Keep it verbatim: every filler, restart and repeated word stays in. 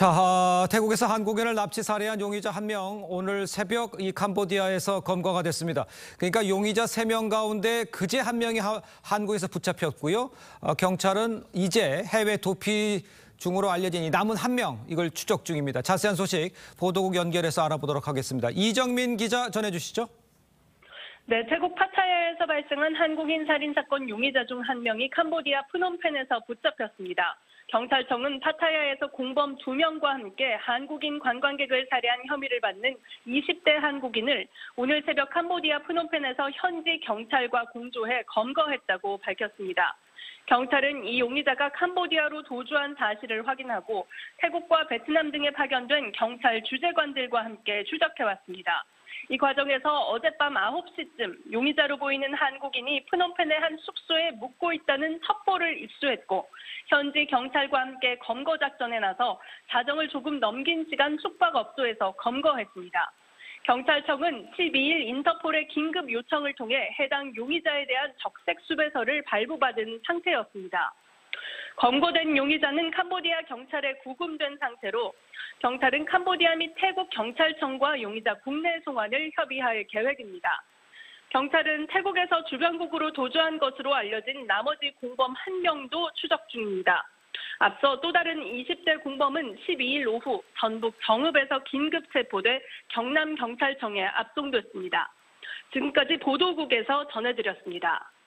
자, 태국에서 한국인을 납치 살해한 용의자 한 명 오늘 새벽 이 캄보디아에서 검거가 됐습니다. 그러니까 용의자 세 명 가운데 그제 한 명이 하, 한국에서 붙잡혔고요. 어, 경찰은 이제 해외 도피 중으로 알려진 이 남은 한 명 이걸 추적 중입니다. 자세한 소식 보도국 연결해서 알아보도록 하겠습니다. 이정민 기자 전해주시죠. 네, 태국 파타야에서 발생한 한국인 살인 사건 용의자 중 한 명이 캄보디아 프놈펜에서 붙잡혔습니다. 경찰청은 파타야에서 공범 두 명과 함께 한국인 관광객을 살해한 혐의를 받는 이십 대 한국인을 오늘 새벽 캄보디아 프놈펜에서 현지 경찰과 공조해 검거했다고 밝혔습니다. 경찰은 이 용의자가 캄보디아로 도주한 사실을 확인하고 태국과 베트남 등에 파견된 경찰 주재관들과 함께 추적해왔습니다. 이 과정에서 어젯밤 아홉 시쯤 용의자로 보이는 한국인이 프놈펜의 한 숙소에 묵고 있다는 첩보를 입수했고 현지 경찰과 함께 검거 작전에 나서 자정을 조금 넘긴 시간 숙박업소에서 검거했습니다. 경찰청은 십이 일 인터폴의 긴급 요청을 통해 해당 용의자에 대한 적색 수배서를 발부받은 상태였습니다. 검거된 용의자는 캄보디아 경찰에 구금된 상태로 경찰은 캄보디아 및 태국 경찰청과 용의자 국내 송환을 협의할 계획입니다. 경찰은 태국에서 주변국으로 도주한 것으로 알려진 나머지 공범 한 명도 추적 중입니다. 앞서 또 다른 이십 대 공범은 십이 일 오후 전북 정읍에서 긴급 체포돼 경남경찰청에 압송됐습니다. 지금까지 보도국에서 전해드렸습니다.